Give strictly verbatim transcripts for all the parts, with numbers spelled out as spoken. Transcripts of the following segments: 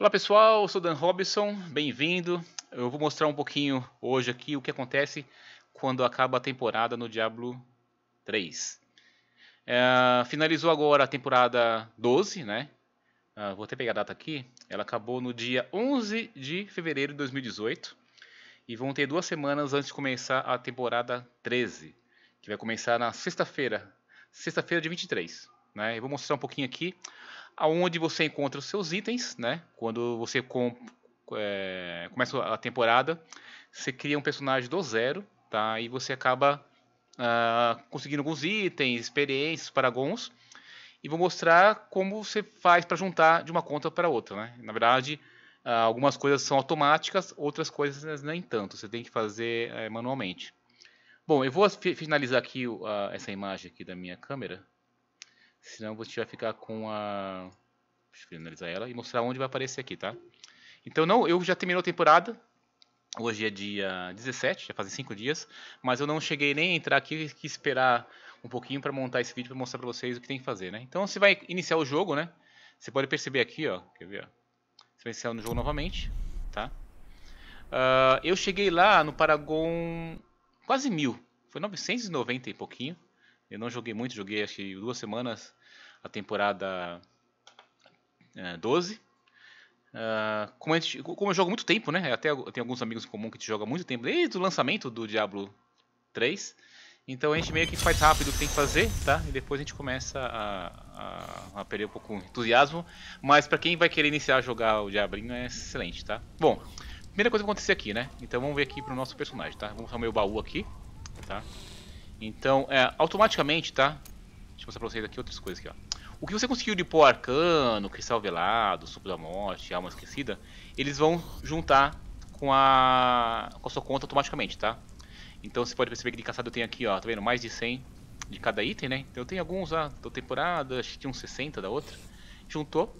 Olá pessoal, eu sou Dan Robinson, bem-vindo. Eu vou mostrar um pouquinho hoje aqui o que acontece quando acaba a temporada no Diablo três. É, finalizou agora a temporada doze, né? Ah, vou até pegar a data aqui. Ela acabou no dia onze de fevereiro de dois mil e dezoito. E vão ter duas semanas antes de começar a temporada treze, que vai começar na sexta-feira, sexta-feira de vinte e três. Né? Eu vou mostrar um pouquinho aqui aonde você encontra os seus itens, né? Quando você com, é, começa a temporada, você cria um personagem do zero, tá? E você acaba ah, conseguindo alguns itens, experiências, paragons. E vou mostrar como você faz para juntar de uma conta para outra, né? Na verdade, ah, algumas coisas são automáticas, outras coisas nem tanto. Você tem que fazer é, manualmente. Bom, eu vou finalizar aqui uh, essa imagem aqui da minha câmera. Senão você vai ficar com a... Deixa eu finalizar ela e mostrar onde vai aparecer aqui, tá? Então, não, eu já terminou a temporada. Hoje é dia dezessete, já fazem cinco dias. Mas eu não cheguei nem a entrar aqui, que esperar um pouquinho para montar esse vídeo, para mostrar para vocês o que tem que fazer, né? Então, você vai iniciar o jogo, né? Você pode perceber aqui, ó. Quer ver, ó? Você vai iniciar no jogo novamente, tá? Uh, eu cheguei lá no Paragon quase mil. Foi novecentos e noventa e pouquinho. Eu não joguei muito, joguei acho que duas semanas a temporada é, doze. Uh, como, a gente, como eu jogo muito tempo, né? Até eu tenho alguns amigos em comum que te jogam muito tempo, desde o lançamento do Diablo três. Então a gente meio que faz rápido o que tem que fazer, tá? E depois a gente começa a, a, a perder um pouco o entusiasmo. Mas pra quem vai querer iniciar a jogar o Diablinho é excelente, tá? Bom, primeira coisa que vai acontecer aqui, né? Então vamos ver aqui pro nosso personagem, tá? Vamos mostrar o meu baú aqui, tá? Então, é, automaticamente, tá? Deixa eu mostrar pra vocês aqui outras coisas aqui, ó. O que você conseguiu de pó arcano, cristal velado, sopro da morte, alma esquecida, eles vão juntar com a, com a sua conta automaticamente, tá? Então você pode perceber que de caçado eu tenho aqui, ó, tá vendo? Mais de cem de cada item, né? Então eu tenho alguns lá da temporada, acho que tinha uns sessenta da outra. Juntou.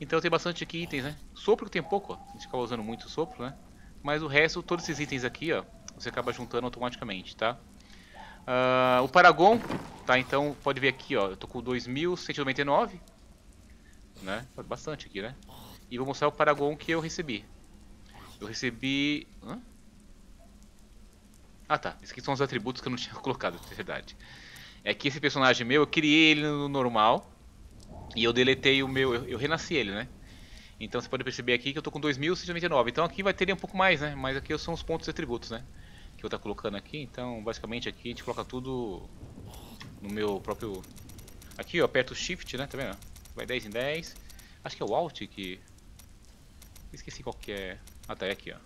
Então eu tenho bastante aqui itens, né? Sopro que tem pouco, ó. A gente acaba usando muito sopro, né? Mas o resto, todos esses itens aqui, ó, você acaba juntando automaticamente, tá? Uh, o Paragon, tá, então pode ver aqui, ó, eu tô com dois mil cento e noventa e nove, né, bastante aqui, né, e vou mostrar o Paragon que eu recebi, eu recebi, hã? Ah tá, esses aqui são os atributos que eu não tinha colocado, é verdade, é que esse personagem meu, eu criei ele no normal, e eu deletei o meu, eu, eu renasci ele, né, então você pode perceber aqui que eu tô com dois mil cento e noventa e nove, então aqui vai ter um pouco mais, né, mas aqui são os pontos de atributos, né, que eu estou colocando aqui, então basicamente aqui a gente coloca tudo no meu próprio... Aqui eu aperto Shift, né, tá vendo? Vai dez em dez, acho que é o Alt que... Esqueci qual que é... Ah tá, é aqui, ó.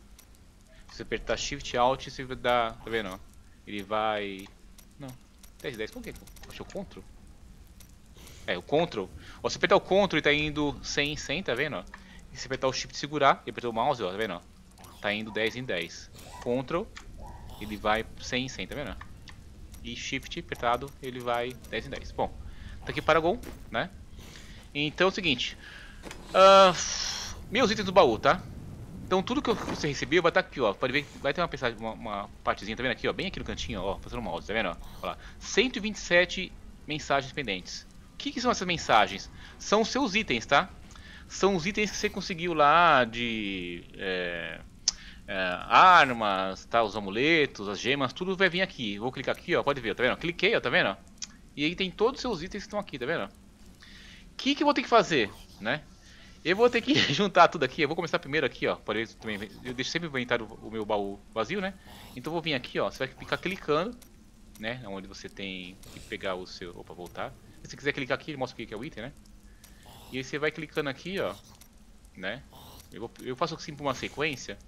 Se você apertar Shift, Alt, você vai dar... Tá vendo, ó? Ele vai... Não, dez em dez, qual que é? Acho que é o Ctrl? É, o Ctrl. Ó, se apertar o Ctrl e tá indo cem em cem, tá vendo, ó? E se apertar o Shift e segurar, e apertar o mouse, ó, tá vendo, ó? Tá indo dez em dez. Ctrl... Ele vai cem em cem, tá vendo? E Shift apertado, ele vai dez em dez. Bom, tá aqui o Paragon, né? Então é o seguinte. Uh, meus itens do baú, tá? Então tudo que você recebeu vai estar aqui, ó. Pode ver, vai ter uma, uma, uma partezinha, tá vendo aqui, ó? Bem aqui no cantinho, ó. Passando o mouse, tá vendo? Ó, ó lá, cento e vinte e sete mensagens pendentes. O que, que são essas mensagens? São os seus itens, tá? São os itens que você conseguiu lá de... É... É, armas, tá, os amuletos, as gemas, tudo vai vir aqui. Vou clicar aqui, ó, pode ver, tá vendo? Cliquei, ó, tá vendo? E aí tem todos os seus itens que estão aqui, tá vendo? O que que eu vou ter que fazer, né? Eu vou ter que juntar tudo aqui. Eu vou começar primeiro aqui, ó, pode ver, também, eu deixo sempre o inventário, o meu baú vazio, né? Então eu vou vir aqui, ó, você vai ficar clicando, né? Onde você tem que pegar o seu... Opa, voltar. Se você quiser clicar aqui, ele mostra o que é o item, né? E aí você vai clicando aqui, ó, né? Eu, vou, eu faço assim uma sequência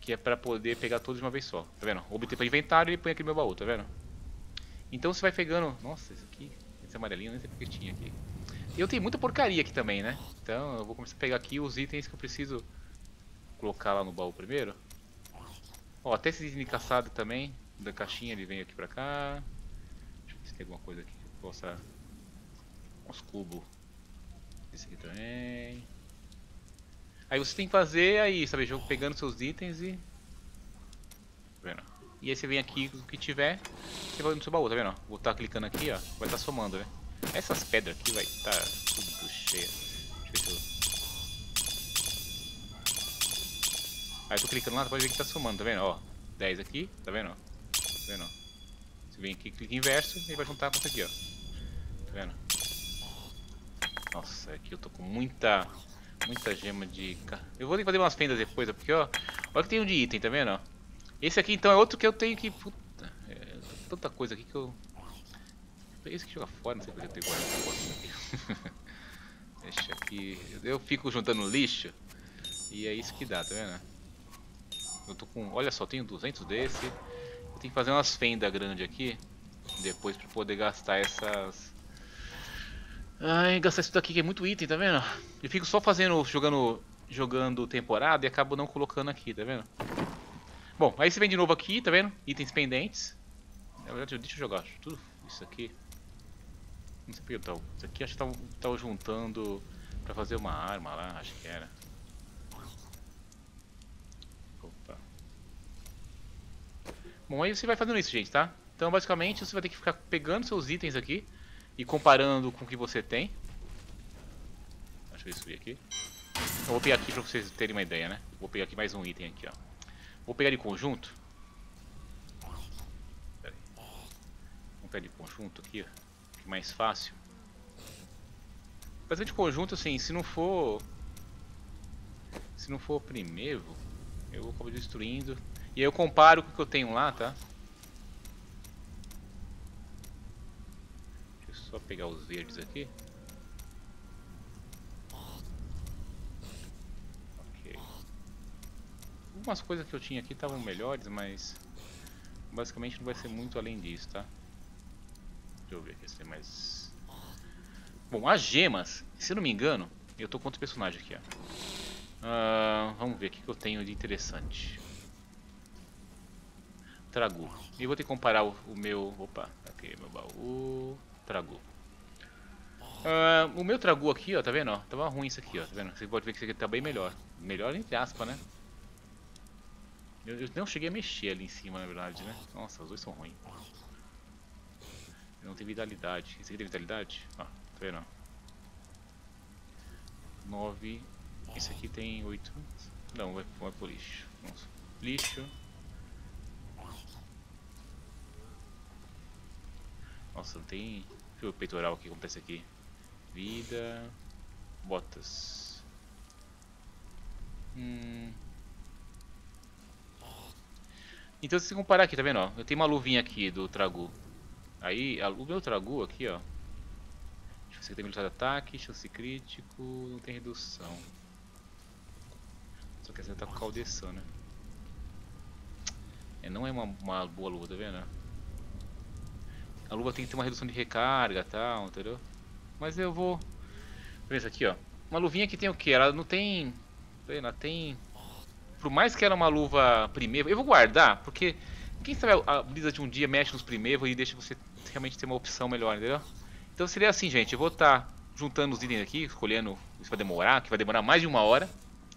que é pra poder pegar todos de uma vez só, tá vendo? Obter para inventário e põe aqui no meu baú, tá vendo? Então você vai pegando... Nossa, esse aqui, esse amarelinho, nem sei porque tinha aqui. Eu tenho muita porcaria aqui também, né? Então eu vou começar a pegar aqui os itens que eu preciso colocar lá no baú primeiro. Ó, até esse item de caçado também, da caixinha, ele vem aqui pra cá. Deixa eu ver se tem alguma coisa aqui que eu possa... Uns cubos. Esse aqui também... Aí você tem que fazer aí, sabe, jogo pegando seus itens e... Tá vendo? E aí você vem aqui, o que tiver, você vai no seu baú, tá vendo? Vou estar clicando aqui, ó, vai estar somando, né? Essas pedras aqui vai estar tudo cheio. Deixa eu ver se eu... Aí tu clicando lá, tu pode ver que tá somando, tá vendo? Ó, dez aqui, tá vendo? Tá vendo? Você vem aqui, clica inverso e vai juntar com isso aqui, ó. Tá vendo? Nossa, aqui eu tô com muita... muita gema de... Eu vou ter que fazer umas pendas depois, porque ó... Olha que tem um de item, tá vendo? Esse aqui então é outro que eu tenho que... Puta... É... Tanta coisa aqui que eu... Esse que joga fora, não sei porque eu tenho que guardar. Deixa aqui... Eu fico juntando lixo. E é isso que dá, tá vendo? Eu tô com... Olha só, tenho duzentos desse. Eu tenho que fazer umas fendas grandes aqui. Depois pra poder gastar essas... Ai, gastar isso daqui que é muito item, tá vendo? Eu fico só fazendo, jogando, jogando temporada e acabo não colocando aqui, tá vendo? Bom, aí você vem de novo aqui, tá vendo? Itens pendentes. Na verdade, deixa eu jogar tudo isso aqui. Não sei porque eu tava... Isso aqui acho que tava, tava juntando pra fazer uma arma lá, acho que era. Opa. Bom, aí você vai fazendo isso, gente, tá? Então, basicamente, você vai ter que ficar pegando seus itens aqui. E comparando com o que você tem. Deixa eu subir aqui. Eu vou pegar aqui pra vocês terem uma ideia, né? Vou pegar aqui mais um item aqui, ó. Vou pegar de conjunto. Pera aí. Vou pegar de conjunto aqui, ó. Que mais fácil. Fazer de conjunto, assim, se não for... Se não for o primeiro, eu vou acabar destruindo. E aí eu comparo com o que eu tenho lá, tá? Só pegar os verdes aqui. Ok. Algumas coisas que eu tinha aqui estavam melhores, mas basicamente não vai ser muito além disso, tá? Deixa eu ver aqui se tem mais. Bom, as gemas, se eu não me engano, eu tô com outro personagem aqui, ó. Ah, vamos ver o que eu tenho de interessante. Tragu. E vou ter que comparar o, o meu. Opa, aqui meu baú. Tragu. Uh, o meu tragu aqui, ó, tá vendo? Ó, tava ruim isso aqui, ó, tá vendo? Você pode ver que isso aqui tá bem melhor. Melhor entre aspas, né? Eu, eu não cheguei a mexer ali em cima, na verdade, né? Nossa, os dois são ruins. Eu não tenho vitalidade. Esse aqui tem vitalidade? Ó, tá vendo? nove. Esse aqui tem oito. Não, vai, vai pro lixo. Vamos. Lixo. Nossa, não tem... Deixa eu ver o peitoral aqui, como tá esse aqui. Vida... Botas... Hum... Então se você comparar aqui, tá vendo? Ó, eu tenho uma luvinha aqui do Tragu. Aí, a, o meu Tragu aqui, ó... Chance de ataque, chance crítico... Não tem redução. Só que essa tá com caldeção, né? É, não é uma, uma boa luva, tá vendo? A luva tem que ter uma redução de recarga e tal, entendeu? Mas eu vou... Pensa aqui, ó. Uma luvinha que tem o que? Ela não tem... Ela tem... Por mais que ela é uma luva primeiro... Eu vou guardar, porque... Quem sabe a Blizzard um dia mexe nos primeiros e deixa você realmente ter uma opção melhor, entendeu? Então seria assim, gente. Eu vou estar tá juntando os itens aqui, escolhendo... Isso vai demorar, que vai demorar mais de uma hora,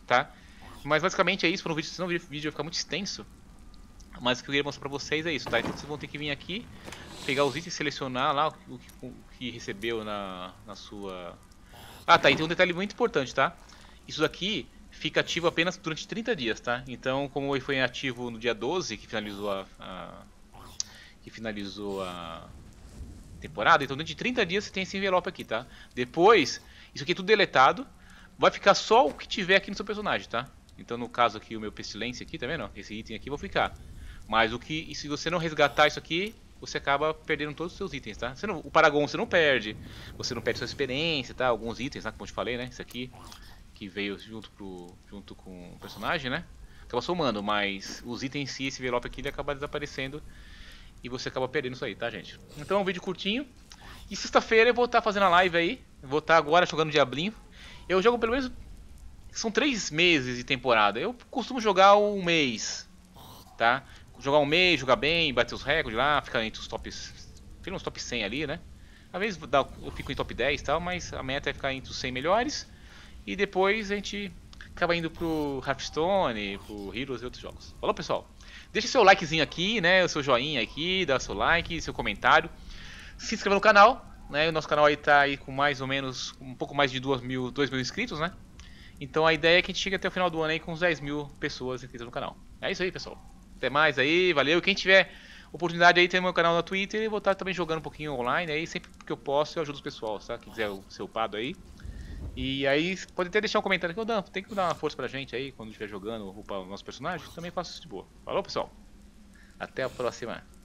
tá? Mas basicamente é isso para um vídeo, senão o vídeo vai ficar muito extenso. Mas o que eu queria mostrar pra vocês é isso, tá? Então vocês vão ter que vir aqui... Pegar os itens e selecionar lá o que, o que, o que recebeu na, na sua... Ah tá, e tem um detalhe muito importante, tá? Isso daqui fica ativo apenas durante trinta dias, tá? Então como ele foi ativo no dia doze, que finalizou a... a que finalizou a temporada, então durante trinta dias você tem esse envelope aqui, tá? Depois, isso aqui é tudo deletado, vai ficar só o que tiver aqui no seu personagem, tá? Então no caso aqui, o meu pestilência aqui, tá vendo? Esse item aqui vai ficar. Mas o que... E se você não resgatar isso aqui... Você acaba perdendo todos os seus itens, tá? Você não, o Paragon você não perde. Você não perde sua experiência, tá? Alguns itens, né? Como eu te falei, né? Isso aqui, que veio junto, pro, junto com o personagem, né? Acaba somando, mas os itens em si, esse envelope aqui, ele acaba desaparecendo. E você acaba perdendo isso aí, tá, gente? Então é um vídeo curtinho. E sexta-feira eu vou estar tá fazendo a live aí. Eu vou estar tá agora jogando Diablinho. Eu jogo pelo menos... São três meses de temporada. Eu costumo jogar um mês, tá? Jogar um mês, jogar bem, bater os recordes lá, ficar entre os tops, fica uns top cem ali, né? Às vezes eu fico em top dez e tal, mas a meta é ficar entre os cem melhores. E depois a gente acaba indo pro Hearthstone, pro Heroes e outros jogos. Falou, pessoal? Deixa seu likezinho aqui, né? O seu joinha aqui, dá seu like, seu comentário. Se inscreva no canal, né? O nosso canal aí tá aí com mais ou menos, um pouco mais de dois mil, dois mil inscritos, né? Então a ideia é que a gente chegue até o final do ano aí com uns dez mil pessoas inscritas no canal. É isso aí, pessoal. Até mais aí, valeu. Quem tiver oportunidade aí, tem meu canal no Twitter. Eu vou estar também jogando um pouquinho online aí. Sempre que eu posso, eu ajudo os pessoal, tá? Quem quiser ser upado aí. E aí, pode até deixar um comentário aqui. Ô Dan, tem que dar uma força pra gente aí, quando estiver jogando, upar o nosso personagem. Também faço isso de boa. Falou, pessoal. Até a próxima.